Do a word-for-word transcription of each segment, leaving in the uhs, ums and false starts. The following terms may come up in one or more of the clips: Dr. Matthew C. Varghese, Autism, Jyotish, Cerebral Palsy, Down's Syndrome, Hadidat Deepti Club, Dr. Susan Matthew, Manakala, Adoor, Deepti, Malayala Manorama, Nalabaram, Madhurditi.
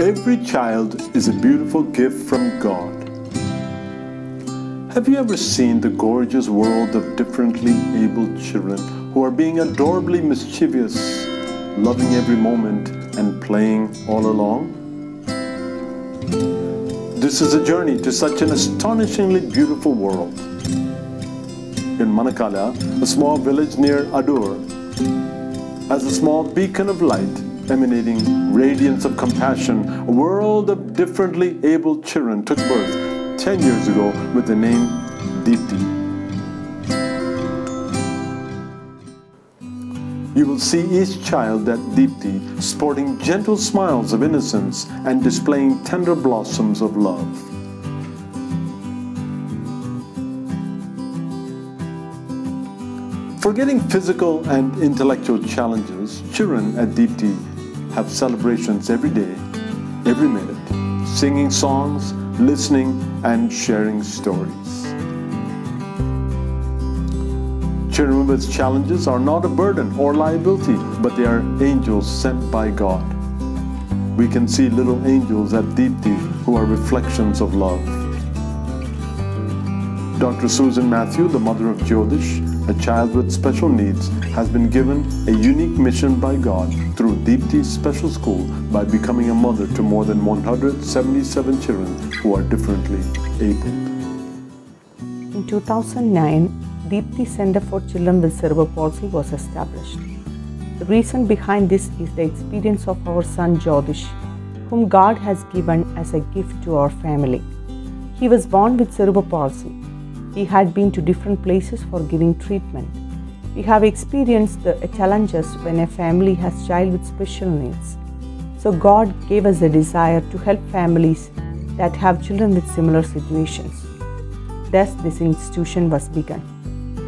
Every child is a beautiful gift from God. Have you ever seen the gorgeous world of differently abled children who are being adorably mischievous, loving every moment and playing all along? This is a journey to such an astonishingly beautiful world. In Manakala, a small village near Adoor, as a small beacon of light, emanating radiance of compassion, a world of differently abled children took birth ten years ago with the name Deepti. You will see each child at Deepti sporting gentle smiles of innocence and displaying tender blossoms of love. Forgetting physical and intellectual challenges, children at Deepti have celebrations every day, every minute, singing songs, listening, and sharing stories. Children with challenges are not a burden or liability, but they are angels sent by God. We can see little angels at Deepti who are reflections of love. Doctor Susan Matthew, the mother of Jyotish, a child with special needs, has been given a unique mission by God through Deepti Special School by becoming a mother to more than one hundred seventy-seven children who are differently abled. In two thousand nine, Deepti Center for Children with Cerebral Palsy was established. The reason behind this is the experience of our son Jyotish, whom God has given as a gift to our family. He was born with cerebral palsy. He had been to different places for giving treatment. We have experienced the challenges when a family has a child with special needs. So God gave us the desire to help families that have children with similar situations. Thus, this institution was begun.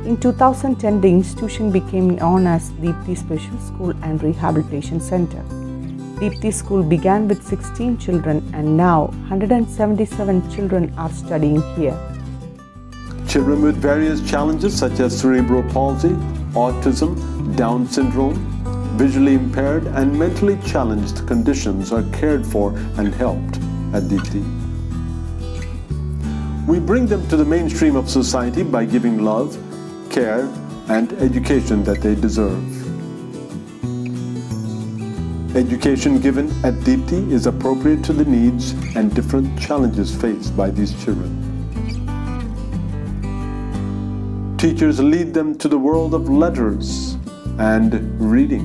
In two thousand ten, the institution became known as Deepti Special School and Rehabilitation Center. Deepti School began with sixteen children, and now one hundred seventy-seven children are studying here. Children with various challenges such as cerebral palsy, autism, Down's syndrome, visually impaired and mentally challenged conditions are cared for and helped at Deepti. We bring them to the mainstream of society by giving love, care and education that they deserve. Education given at Deepti is appropriate to the needs and different challenges faced by these children. Teachers lead them to the world of letters and reading.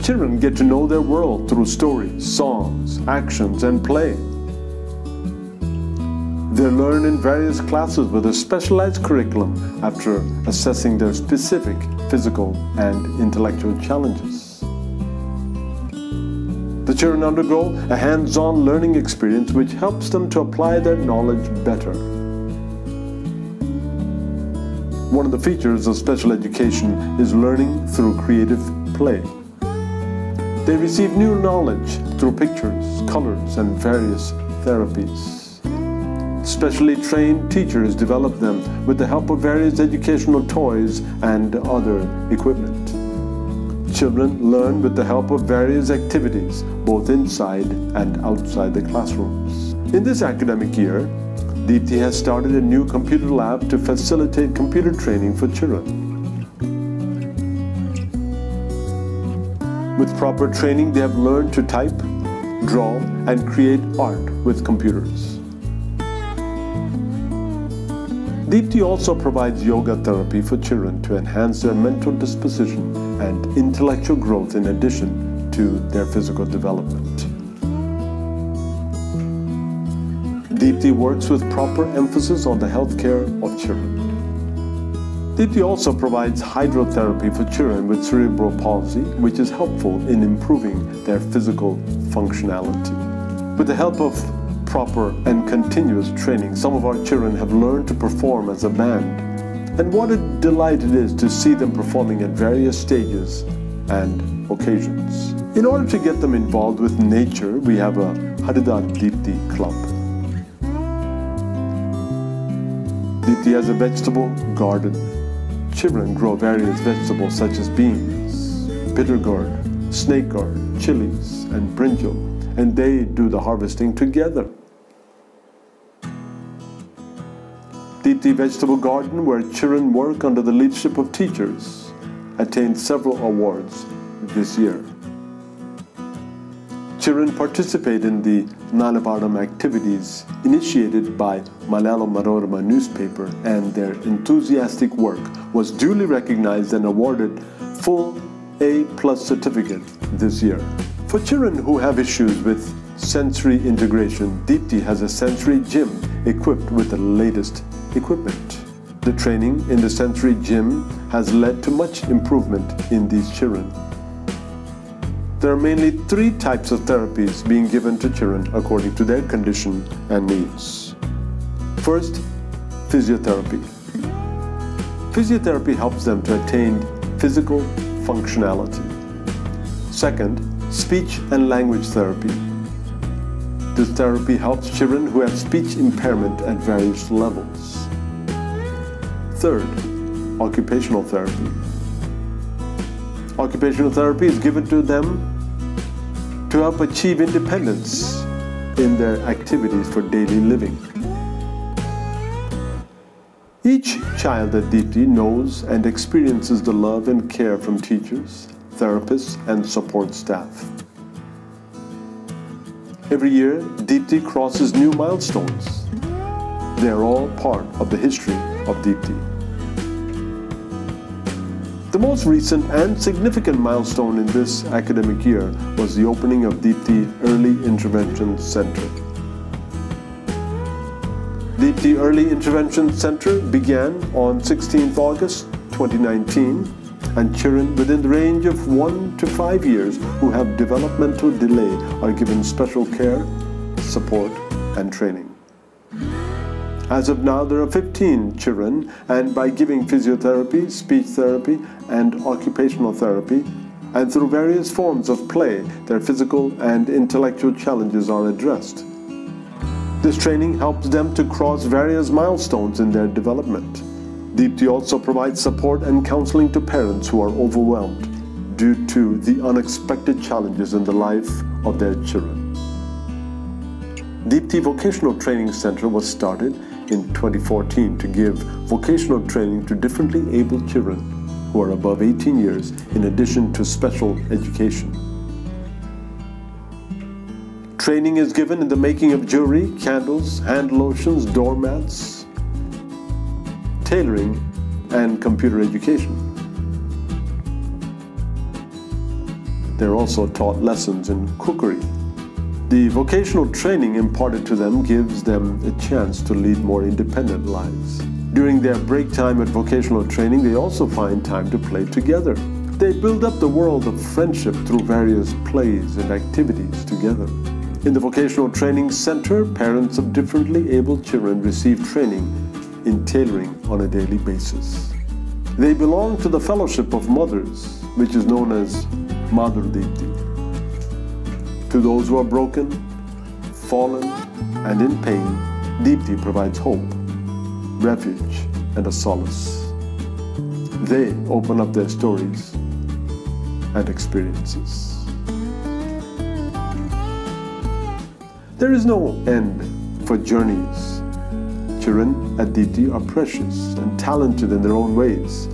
Children get to know their world through stories, songs, actions, and play. They learn in various classes with a specialized curriculum after assessing their specific physical and intellectual challenges. The children undergo a hands-on learning experience which helps them to apply their knowledge better. One of the features of special education is learning through creative play. They receive new knowledge through pictures, colors, and various therapies. Specially trained teachers develop them with the help of various educational toys and other equipment. Children learn with the help of various activities, both inside and outside the classrooms. In this academic year, Deepti has started a new computer lab to facilitate computer training for children. With proper training, they have learned to type, draw, and create art with computers. Deepti also provides yoga therapy for children to enhance their mental disposition and intellectual growth in addition to their physical development. Deepti works with proper emphasis on the healthcare of children. Deepti also provides hydrotherapy for children with cerebral palsy, which is helpful in improving their physical functionality. With the help of proper and continuous training, some of our children have learned to perform as a band. And what a delight it is to see them performing at various stages and occasions. In order to get them involved with nature, we have a Hadidat Deepti Club. Deepti has a vegetable garden. Children grow various vegetables such as beans, bitter gourd, snake gourd, chilies, and brinjal, and they do the harvesting together. Deepti Vegetable Garden, where children work under the leadership of teachers, attained several awards this year. Children participate in the Nalabaram activities initiated by Malayala Manorama newspaper, and their enthusiastic work was duly recognized and awarded full A plus certificate this year. For children who have issues with sensory integration, Deepti has a sensory gym equipped with the latest equipment. The training in the sensory gym has led to much improvement in these children. There are mainly three types of therapies being given to children according to their condition and needs. First, physiotherapy. Physiotherapy helps them to attain physical functionality. Second, speech and language therapy. This therapy helps children who have speech impairment at various levels. Third, occupational therapy. Occupational therapy is given to them to help achieve independence in their activities for daily living. Each child at Deepti knows and experiences the love and care from teachers, therapists, and support staff. Every year, Deepti crosses new milestones. They are all part of the history of Deepti. The most recent and significant milestone in this academic year was the opening of Deepti Early Intervention Center. Deepti Early Intervention Center began on the sixteenth of August twenty nineteen, and children within the range of one to five years who have developmental delay are given special care, support, and training. As of now, there are fifteen children, and by giving physiotherapy, speech therapy, and occupational therapy, and through various forms of play, their physical and intellectual challenges are addressed. This training helps them to cross various milestones in their development. Deepti also provides support and counseling to parents who are overwhelmed due to the unexpected challenges in the life of their children. Deepti Vocational Training Center was started in twenty fourteen to give vocational training to differently abled children who are above eighteen years, in addition to special education. Training is given in the making of jewelry, candles, hand lotions, doormats, tailoring, and computer education. They're also taught lessons in cookery. The vocational training imparted to them gives them a chance to lead more independent lives. During their break time at vocational training, they also find time to play together. They build up the world of friendship through various plays and activities together. In the Vocational Training Center, parents of differently abled children receive training in tailoring on a daily basis. They belong to the Fellowship of Mothers, which is known as Madhurditi. To those who are broken, fallen, and in pain, Deepti provides hope, refuge, and a solace. They open up their stories and experiences. There is no end for journeys. Children at Deepti are precious and talented in their own ways.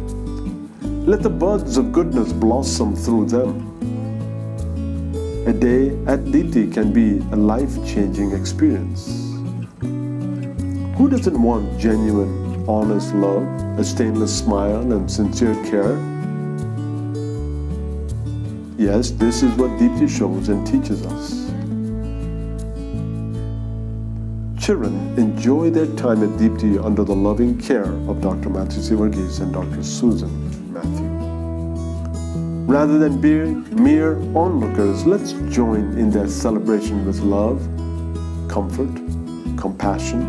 Let the buds of goodness blossom through them. A day at Deepti can be a life-changing experience. Who doesn't want genuine, honest love, a stainless smile, and sincere care? Yes, this is what Deepti shows and teaches us. Children enjoy their time at Deepti under the loving care of Doctor Matthew C. Varghese and Doctor Susan Matthew. Rather than being mere onlookers, let's join in their celebration with love, comfort, compassion,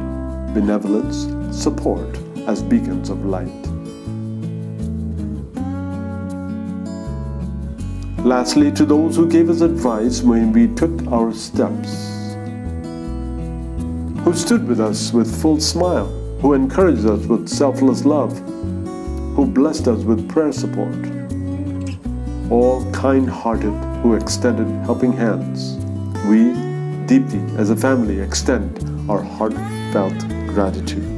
benevolence, support as beacons of light. Lastly, to those who gave us advice when we took our steps, who stood with us with full smile, who encouraged us with selfless love, who blessed us with prayer support, all kind-hearted, who extended helping hands. We, Deepti, as a family, extend our heartfelt gratitude.